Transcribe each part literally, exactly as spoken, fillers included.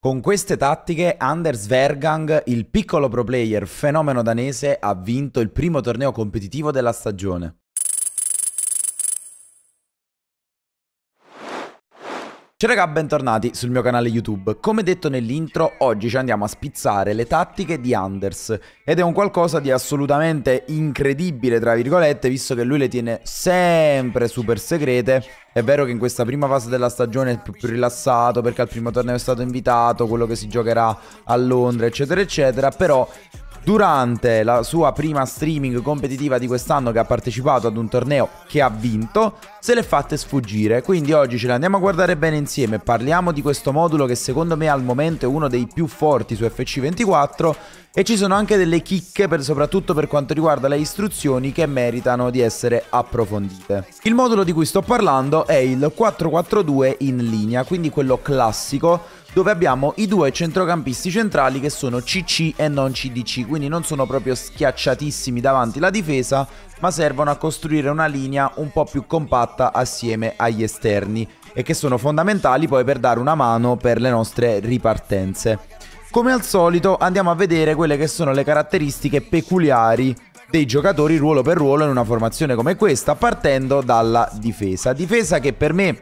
Con queste tattiche Anders Vejrgang, il piccolo pro player fenomeno danese, ha vinto il primo torneo competitivo della stagione. Ciao raga, bentornati sul mio canale YouTube. Come detto nell'intro, oggi ci andiamo a spizzare le tattiche di Anders ed è un qualcosa di assolutamente incredibile, tra virgolette, visto che lui le tiene sempre super segrete. È vero che in questa prima fase della stagione è più, più rilassato perché al primo torneo è stato invitato, quello che si giocherà a Londra, eccetera, eccetera, però durante la sua prima streaming competitiva di quest'anno, che ha partecipato ad un torneo che ha vinto, se le è fatte sfuggire. Quindi oggi ce le andiamo a guardare bene insieme, parliamo di questo modulo che secondo me al momento è uno dei più forti su F C ventiquattro e ci sono anche delle chicche, per, soprattutto per quanto riguarda le istruzioni, che meritano di essere approfondite. Il modulo di cui sto parlando è il quattro quattro due in linea, quindi quello classico, dove abbiamo i due centrocampisti centrali che sono C C e non C D C, quindi non sono proprio schiacciatissimi davanti la difesa, ma servono a costruire una linea un po' più compatta assieme agli esterni e che sono fondamentali poi per dare una mano per le nostre ripartenze. Come al solito andiamo a vedere quelle che sono le caratteristiche peculiari dei giocatori ruolo per ruolo in una formazione come questa, partendo dalla difesa. Difesa che per me,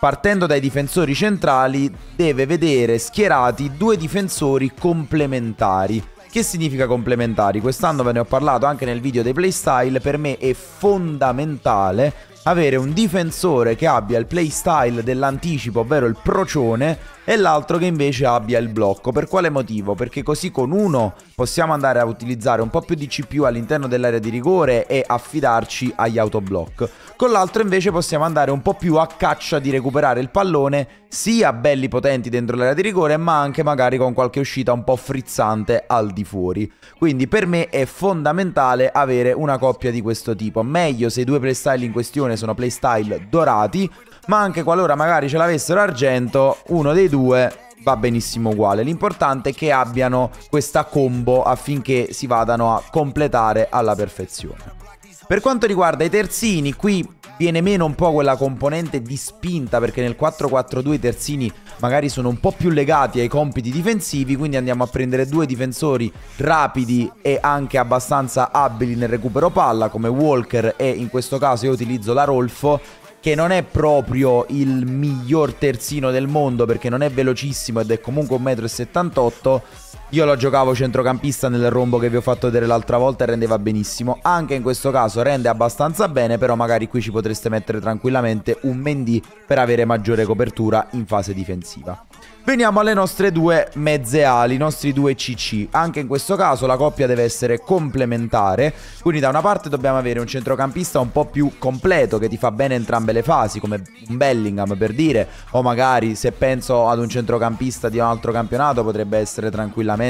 partendo dai difensori centrali, deve vedere schierati due difensori complementari. Che significa complementari? Quest'anno ve ne ho parlato anche nel video dei playstyle. Per me è fondamentale avere un difensore che abbia il playstyle dell'anticipo, ovvero il procione, e l'altro che invece abbia il blocco. Per quale motivo? Perché così con uno possiamo andare a utilizzare un po' più di C P U all'interno dell'area di rigore e affidarci agli autoblock. Con l'altro invece possiamo andare un po' più a caccia di recuperare il pallone, sia belli potenti dentro l'area di rigore, ma anche magari con qualche uscita un po' frizzante al di fuori. Quindi per me è fondamentale avere una coppia di questo tipo. Meglio se i due playstyle in questione sono playstyle dorati, ma anche qualora magari ce l'avessero argento, uno dei due va benissimo uguale. L'importante è che abbiano questa combo affinché si vadano a completare alla perfezione. Per quanto riguarda i terzini, qui viene meno un po' quella componente di spinta, perché nel quattro quattro due i terzini magari sono un po' più legati ai compiti difensivi, quindi andiamo a prendere due difensori rapidi e anche abbastanza abili nel recupero palla come Walker, e in questo caso io utilizzo la Rolfo, che non è proprio il miglior terzino del mondo perché non è velocissimo ed è comunque un metro e settantotto. Io lo giocavo centrocampista nel rombo che vi ho fatto vedere l'altra volta e rendeva benissimo. Anche in questo caso rende abbastanza bene, però magari qui ci potreste mettere tranquillamente un Mendy per avere maggiore copertura in fase difensiva. Veniamo alle nostre due mezze ali, i nostri due C C. Anche in questo caso la coppia deve essere complementare, quindi da una parte dobbiamo avere un centrocampista un po' più completo che ti fa bene entrambe le fasi, come un Bellingham per dire, o magari se penso ad un centrocampista di un altro campionato potrebbe essere tranquillamente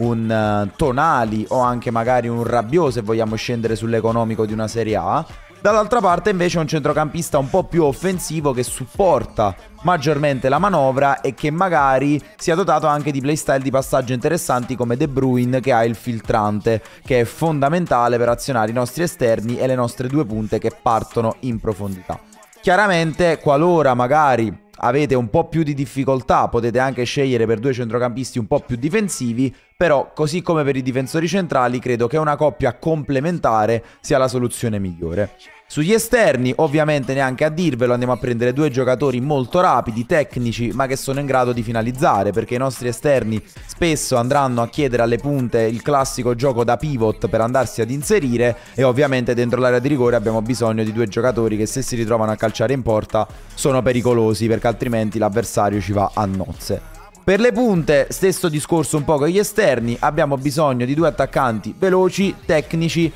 un uh, Tonali o anche magari un Rabiot, se vogliamo scendere sull'economico di una Serie A. Dall'altra parte invece un centrocampista un po' più offensivo che supporta maggiormente la manovra e che magari sia dotato anche di playstyle di passaggio interessanti come De Bruyne, che ha il filtrante, che è fondamentale per azionare i nostri esterni e le nostre due punte che partono in profondità. Chiaramente qualora magari avete un po' più di difficoltà potete anche scegliere per due centrocampisti un po' più difensivi, però così come per i difensori centrali credo che una coppia complementare sia la soluzione migliore. Sugli esterni ovviamente neanche a dirvelo, andiamo a prendere due giocatori molto rapidi, tecnici, ma che sono in grado di finalizzare, perché i nostri esterni spesso andranno a chiedere alle punte il classico gioco da pivot per andarsi ad inserire, e ovviamente dentro l'area di rigore abbiamo bisogno di due giocatori che, se si ritrovano a calciare in porta, sono pericolosi, perché altrimenti l'avversario ci va a nozze. Per le punte stesso discorso un po' con gli esterni, abbiamo bisogno di due attaccanti veloci, tecnici,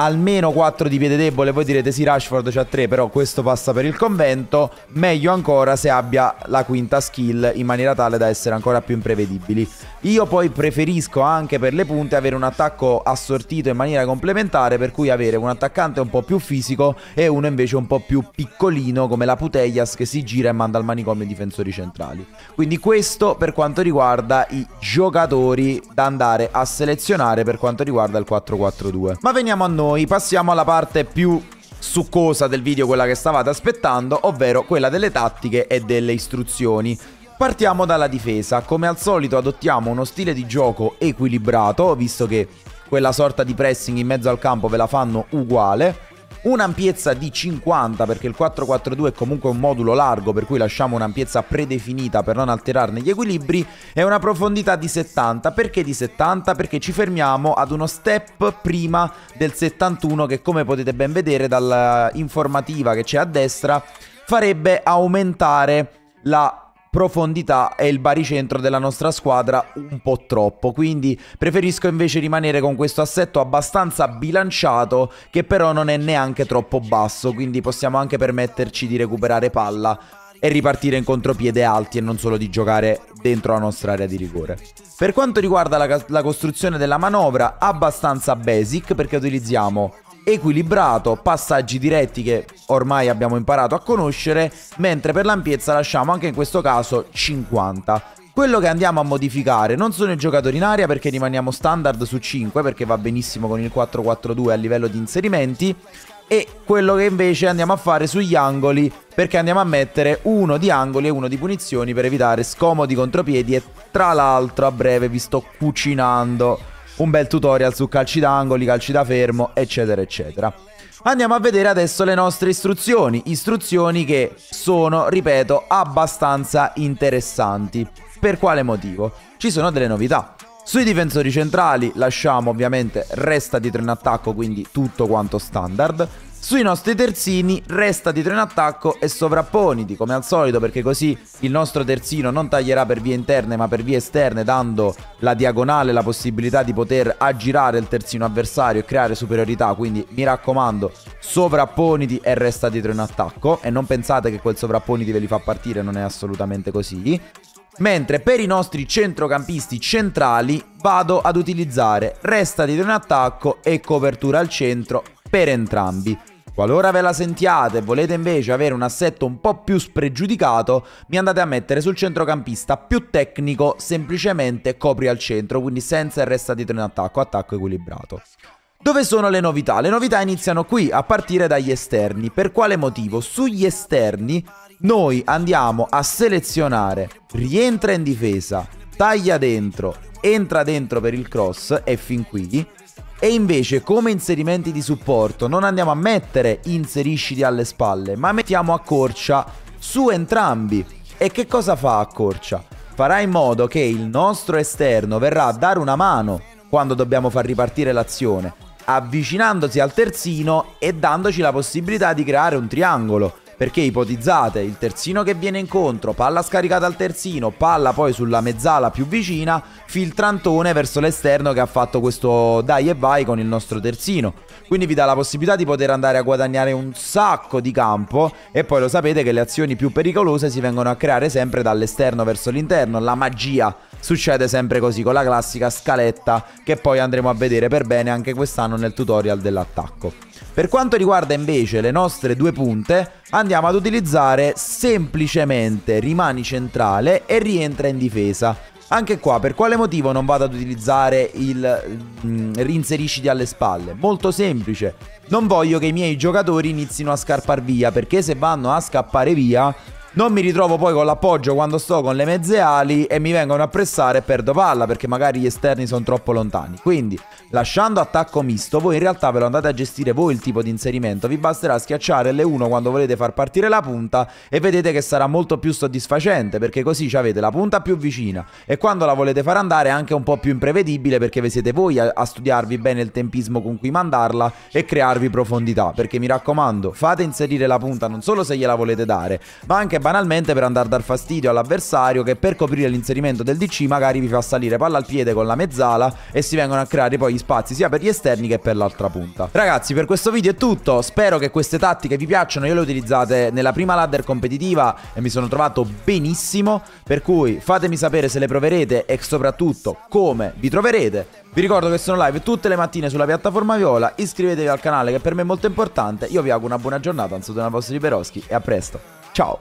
almeno quattro di piede debole. Voi direte sì, Rashford c'ha tre, però questo passa per il convento. Meglio ancora se abbia la quinta skill, in maniera tale da essere ancora più imprevedibili. Io poi preferisco anche per le punte avere un attacco assortito in maniera complementare, per cui avere un attaccante un po' più fisico e uno invece un po' più piccolino come la Puteglias, che si gira e manda al manicomio i difensori centrali. Quindi questo per quanto riguarda i giocatori da andare a selezionare per quanto riguarda il quattro quattro due. Ma veniamo a noi. Noi passiamo alla parte più succosa del video, quella che stavate aspettando, ovvero quella delle tattiche e delle istruzioni. Partiamo dalla difesa. Come al solito adottiamo uno stile di gioco equilibrato, visto che quella sorta di pressing in mezzo al campo ve la fanno uguale. Un'ampiezza di cinquanta, perché il quattro quattro due è comunque un modulo largo, per cui lasciamo un'ampiezza predefinita per non alterarne gli equilibri, e una profondità di settanta. Perché di settanta? Perché ci fermiamo ad uno step prima del settantuno, che come potete ben vedere dall'informativa che c'è a destra farebbe aumentare la profondità e il baricentro della nostra squadra un po' troppo, quindi preferisco invece rimanere con questo assetto abbastanza bilanciato, che però non è neanche troppo basso, quindi possiamo anche permetterci di recuperare palla e ripartire in contropiede alti e non solo di giocare dentro la nostra area di rigore. Per quanto riguarda la, la costruzione della manovra, abbastanza basic, perché utilizziamo equilibrato, passaggi diretti che ormai abbiamo imparato a conoscere, mentre per l'ampiezza lasciamo anche in questo caso cinquanta. Quello che andiamo a modificare non sono i giocatori in area, perché rimaniamo standard su cinque, perché va benissimo con il quattro quattro due a livello di inserimenti, e quello che invece andiamo a fare sugli angoli, perché andiamo a mettere uno di angoli e uno di punizioni per evitare scomodi contropiedi. E tra l'altro a breve vi sto cucinando un bel tutorial su calci d'angoli, calci da fermo, eccetera eccetera. Andiamo a vedere adesso le nostre istruzioni, istruzioni che sono, ripeto, abbastanza interessanti. Per quale motivo? Ci sono delle novità. Sui difensori centrali lasciamo ovviamente resta dietro in attacco, quindi tutto quanto standard. Sui nostri terzini resta dietro in attacco e sovrapponiti, come al solito, perché così il nostro terzino non taglierà per vie interne ma per vie esterne, dando la diagonale la possibilità di poter aggirare il terzino avversario e creare superiorità. Quindi mi raccomando, sovrapponiti e resta dietro in attacco, e non pensate che quel sovrapponiti ve li fa partire, non è assolutamente così. Mentre per i nostri centrocampisti centrali vado ad utilizzare resta dietro in attacco e copertura al centro per entrambi. Qualora ve la sentiate e volete invece avere un assetto un po' più spregiudicato, mi andate a mettere sul centrocampista più tecnico semplicemente copri al centro, quindi senza il resta dietro in attacco, attacco equilibrato. Dove sono le novità? Le novità iniziano qui, a partire dagli esterni. Per quale motivo? Sugli esterni noi andiamo a selezionare rientra in difesa, taglia dentro, entra dentro per il cross e fin qui. E invece come inserimenti di supporto non andiamo a mettere inserisciti alle spalle, ma mettiamo accorcia su entrambi. E che cosa fa accorcia? Farà in modo che il nostro esterno verrà a dare una mano quando dobbiamo far ripartire l'azione, avvicinandosi al terzino e dandoci la possibilità di creare un triangolo. Perché ipotizzate il terzino che viene incontro, palla scaricata al terzino, palla poi sulla mezzala più vicina, filtrantone verso l'esterno che ha fatto questo dai e vai con il nostro terzino. Quindi vi dà la possibilità di poter andare a guadagnare un sacco di campo, e poi lo sapete che le azioni più pericolose si vengono a creare sempre dall'esterno verso l'interno. La magia succede sempre così, con la classica scaletta che poi andremo a vedere per bene anche quest'anno nel tutorial dell'attacco. Per quanto riguarda invece le nostre due punte, andiamo ad utilizzare semplicemente rimani centrale e rientra in difesa. Anche qua per quale motivo non vado ad utilizzare il mm, rinserisciti alle spalle? Molto semplice, non voglio che i miei giocatori inizino a scappar via, perché se vanno a scappare via non mi ritrovo poi con l'appoggio quando sto con le mezze ali e mi vengono a pressare e perdo palla, perché magari gli esterni sono troppo lontani. Quindi lasciando attacco misto, voi in realtà ve lo andate a gestire voi il tipo di inserimento. Vi basterà schiacciare L uno quando volete far partire la punta e vedete che sarà molto più soddisfacente, perché così avete la punta più vicina e quando la volete far andare è anche un po' più imprevedibile, perché vi siete voi a, a studiarvi bene il tempismo con cui mandarla e crearvi profondità. Perché mi raccomando, fate inserire la punta non solo se gliela volete dare, ma anche banalmente per andare a dar fastidio all'avversario, che per coprire l'inserimento del D C magari vi fa salire palla al piede con la mezzala e si vengono a creare poi gli spazi sia per gli esterni che per l'altra punta. Ragazzi, per questo video è tutto, spero che queste tattiche vi piacciono. Io le ho utilizzate nella prima ladder competitiva e mi sono trovato benissimo, per cui fatemi sapere se le proverete e soprattutto come vi troverete. Vi ricordo che sono live tutte le mattine sulla piattaforma viola, iscrivetevi al canale che per me è molto importante. Io vi auguro una buona giornata, un saluto dal vostro Riberoschi e a presto, ciao!